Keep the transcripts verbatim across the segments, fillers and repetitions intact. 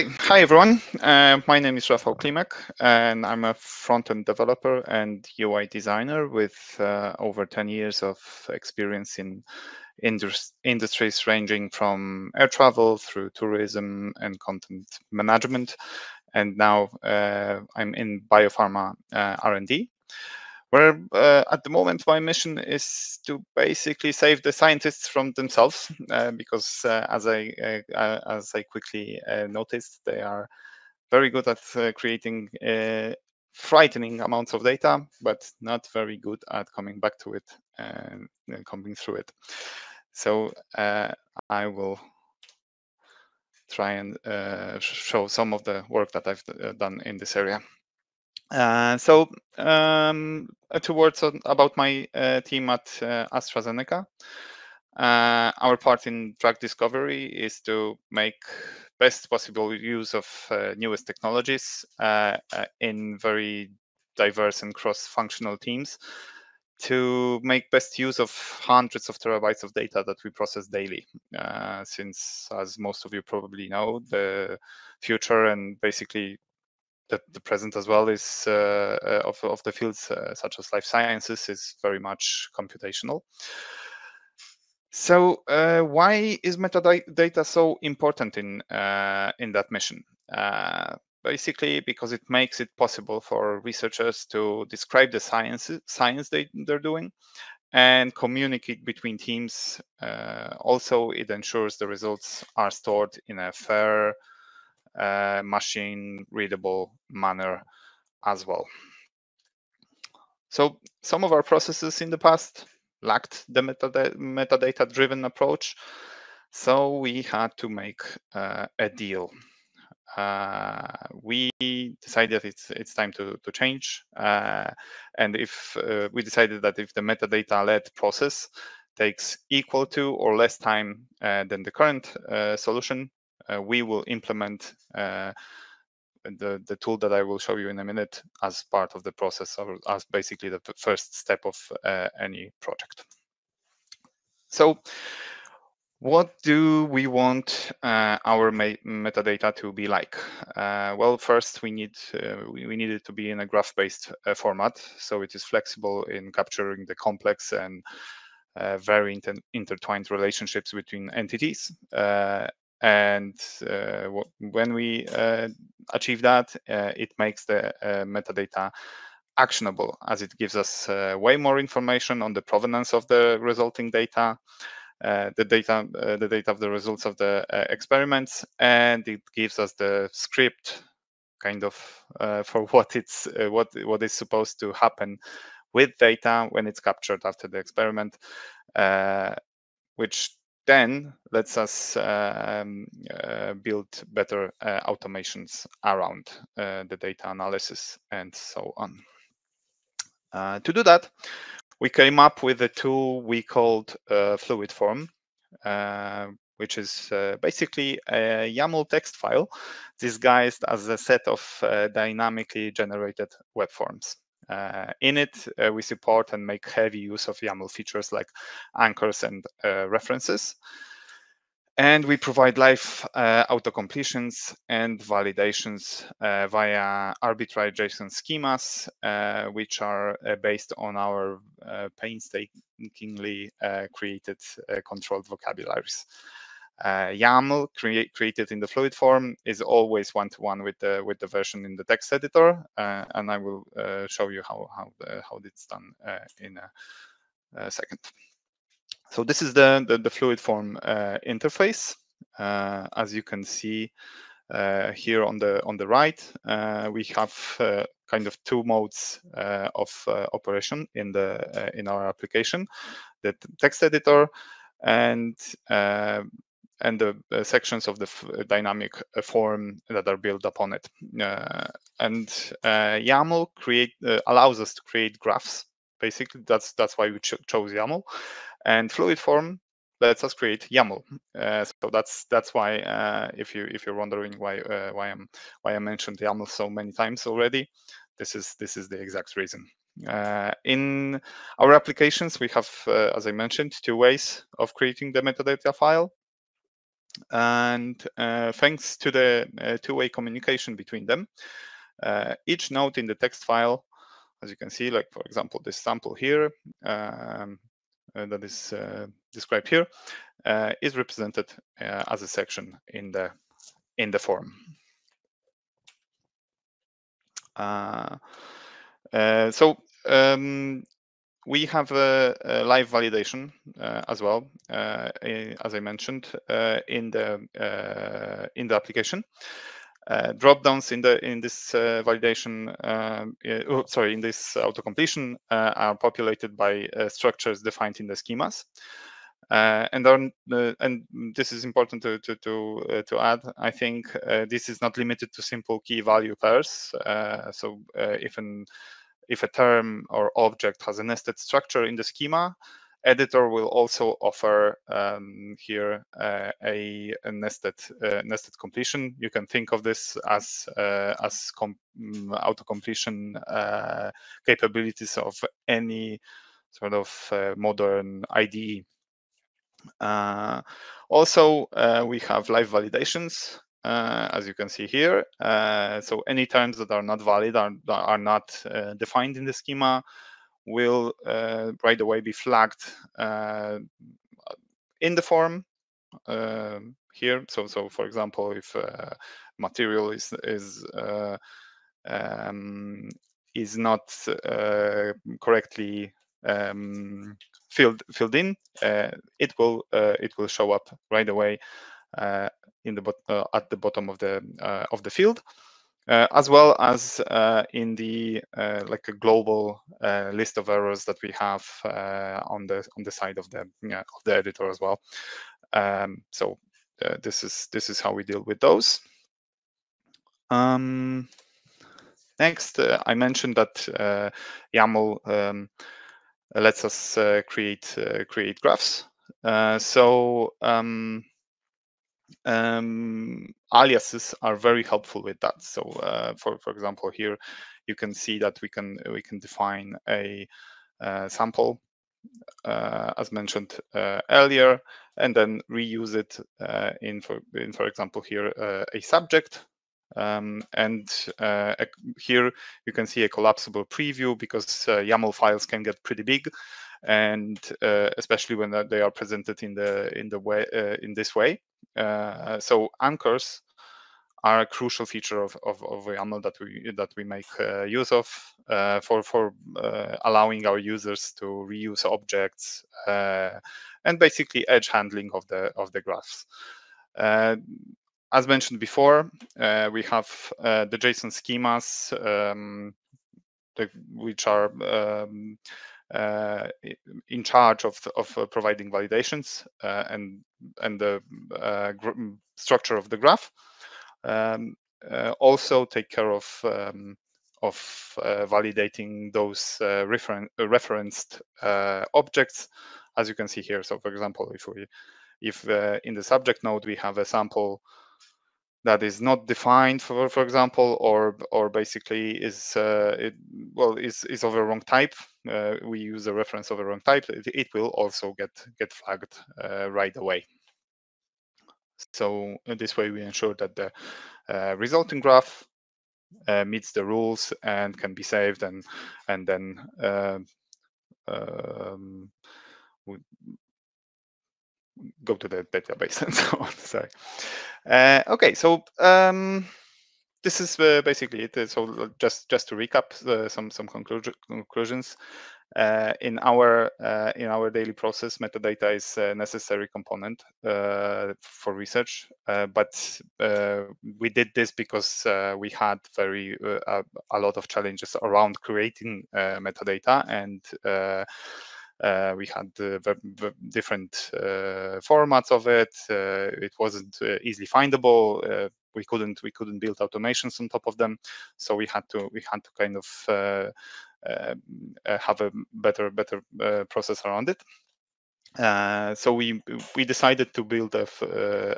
Okay, hi everyone. Uh, my name is Rafał Klimek, and I'm a front-end developer and U I designer with uh, over ten years of experience in industri industries ranging from air travel through tourism and content management. And now uh, I'm in biopharma uh, R and D, where uh, at the moment my mission is to basically save the scientists from themselves, uh, because uh, as I uh, as I quickly uh, noticed, they are very good at uh, creating uh, frightening amounts of data, but not very good at coming back to it and coming through it. So uh, I will try and uh, show some of the work that I've done in this area. Uh, so um, two words on, about my uh, team at uh, AstraZeneca. Uh, our part in drug discovery is to make best possible use of uh, newest technologies uh, uh, in very diverse and cross-functional teams to make best use of hundreds of terabytes of data that we process daily. Uh, since, as most of you probably know, the future and basically that the present as well is uh, of, of the fields uh, such as life sciences is very much computational. So uh, why is metadata so important in, uh, in that mission? Uh, basically because it makes it possible for researchers to describe the science, science they, they're doing and communicate between teams. Uh, also, it ensures the results are stored in a fair, Uh, machine readable manner as well. So some of our processes in the past lacked the metadata, metadata driven approach. So we had to make uh, a deal. Uh, we decided it's it's time to, to change. Uh, and if uh, we decided that if the metadata led process takes equal to or less time uh, than the current uh, solution, Uh, we will implement uh, the, the tool that I will show you in a minute as part of the process, or as basically the first step of uh, any project. So what do we want uh, our metadata to be like? Uh, well, first we need, uh, we, we need it to be in a graph-based uh, format, so it is flexible in capturing the complex and uh, very inter intertwined relationships between entities. Uh, And uh, when we uh, achieve that, uh, it makes the uh, metadata actionable, as it gives us uh, way more information on the provenance of the resulting data, uh, the data, uh, the data of the results of the uh, experiments, and it gives us the script, kind of, uh, for what it's uh, what what is supposed to happen with data when it's captured after the experiment, uh, which then lets us um, uh, build better uh, automations around uh, the data analysis and so on. Uh, to do that, we came up with a tool we called uh, FluidForm, uh, which is uh, basically a YAML text file disguised as a set of uh, dynamically generated web forms. Uh, in it, uh, we support and make heavy use of YAML features like anchors and uh, references. And we provide live uh, auto-completions and validations uh, via arbitrary JSON schemas, uh, which are uh, based on our uh, painstakingly uh, created uh, controlled vocabularies. Uh, YAML crea created in the fluid form is always one-to-one with the with the version in the text editor, uh, and I will uh, show you how how uh, how it's done uh, in a, a second. So this is the the, the fluid form uh, interface. Uh, as you can see uh, here on the on the right, uh, we have uh, kind of two modes uh, of uh, operation in the uh, in our application: the text editor and uh, and the uh, sections of the f dynamic uh, form that are built upon it. Uh, and uh, YAML create, uh, allows us to create graphs. Basically, that's that's why we cho chose YAML. And FluidForm lets us create YAML. Uh, so that's that's why uh, if you if you're wondering why uh, why I'm why I mentioned YAML so many times already, this is this is the exact reason. Uh, in our applications, we have, uh, as I mentioned, two ways of creating the metadata file. And uh, thanks to the uh, two-way communication between them, uh, each node in the text file, as you can see, like for example, this sample here um, uh, that is uh, described here, uh, is represented uh, as a section in the in the form. Uh, uh, so um, we have a, a live validation uh, as well, uh, in, as I mentioned uh, in the uh, in the application. Uh, Dropdowns in the in this uh, validation, uh, oh, sorry, in this autocompletion uh, are populated by uh, structures defined in the schemas, uh, and are, uh, and this is important to to to, uh, to add. I think uh, this is not limited to simple key value pairs. Uh, so uh, if an if a term or object has a nested structure in the schema, editor will also offer um, here uh, a, a nested uh, nested completion. You can think of this as uh, as autocompletion uh, capabilities of any sort of uh, modern I D E. Uh, also, uh, we have live validations, uh, as you can see here. Uh, so any terms that are not valid are are not uh, defined in the schema will uh, right away be flagged uh, in the form uh, here. So, so for example, if uh, material is is uh, um, is not uh, correctly um, filled filled in, uh, it will uh, it will show up right away uh, in the uh, at the bottom of the uh, of the field. Uh, as well as uh, in the uh, like a global uh, list of errors that we have uh, on the on the side of the uh, of the editor as well. Um, so uh, this is this is how we deal with those. Um, next, uh, I mentioned that uh, YAML um, lets us uh, create uh, create graphs. Uh, so um, um aliases are very helpful with that. So uh, for for example, here you can see that we can we can define a uh, sample uh, as mentioned uh, earlier, and then reuse it uh, in for in for example here uh, a subject, um, and uh, a, here you can see a collapsible preview, because uh, YAML files can get pretty big, and uh, especially when they are presented in the in the way uh, in this way. Uh, so anchors are a crucial feature of, of, of YAML that we that we make uh, use of uh, for for uh, allowing our users to reuse objects uh, and basically edge handling of the of the graphs. Uh, as mentioned before, uh, we have uh, the JSON schemas, um, the, which are um, Uh, in charge of of uh, providing validations uh, and and the uh, structure of the graph. Um, uh, also take care of um, of uh, validating those uh, referen uh, referenced uh, objects, as you can see here. So, for example, if we if uh, in the subject node we have a sample that is not defined, for for example, or or basically is uh, it, well is is of a wrong type. Uh, we use a reference of a wrong type. It, it will also get get flagged uh, right away. So uh, this way we ensure that the uh, resulting graph uh, meets the rules and can be saved and and then uh, um, we, go to the database and so on. Sorry. Uh, okay, so um, this is uh, basically it. So just just to recap uh, some some conclu conclusions. Uh, in our uh, in our daily process, metadata is a necessary component uh, for research. Uh, but uh, we did this because uh, we had very uh, a lot of challenges around creating uh, metadata and. Uh, Uh, we had uh, the, the different uh, formats of it. Uh, it wasn't uh, easily findable. Uh, we couldn't we couldn't build automations on top of them. So we had to we had to kind of uh, uh, have a better better uh, process around it. Uh, so we we decided to build a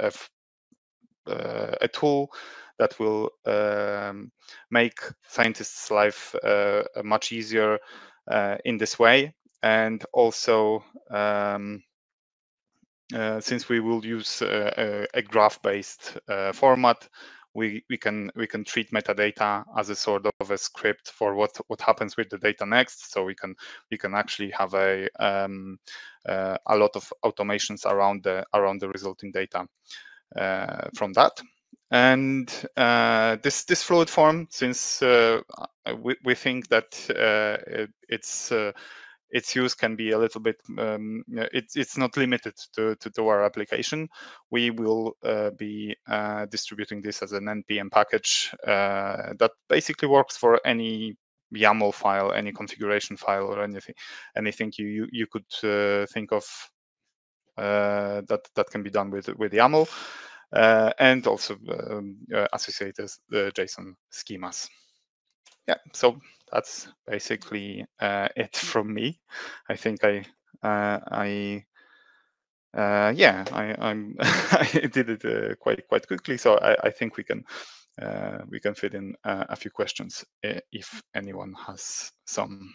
a, a, a tool that will um, make scientists' life uh, much easier uh, in this way. And also um, uh, since we will use uh, a graph-based uh, format, we we can we can treat metadata as a sort of a script for what what happens with the data next. So we can we can actually have a um, uh, a lot of automations around the around the resulting data uh, from that. And uh, this this fluid form, since uh, we we think that uh, it, it's uh, its use can be a little bit, um, it's, it's not limited to, to, to our application. We will uh, be uh, distributing this as an N P M package uh, that basically works for any YAML file, any configuration file, or anything anything you, you, you could uh, think of uh, that, that can be done with, with YAML, uh, and also um, uh, associated the JSON schemas. Yeah, so that's basically uh, it from me. I think I, uh, I, uh, yeah, I, I'm I did it uh, quite quite quickly. So I, I think we can uh, we can fit in uh, a few questions if anyone has some.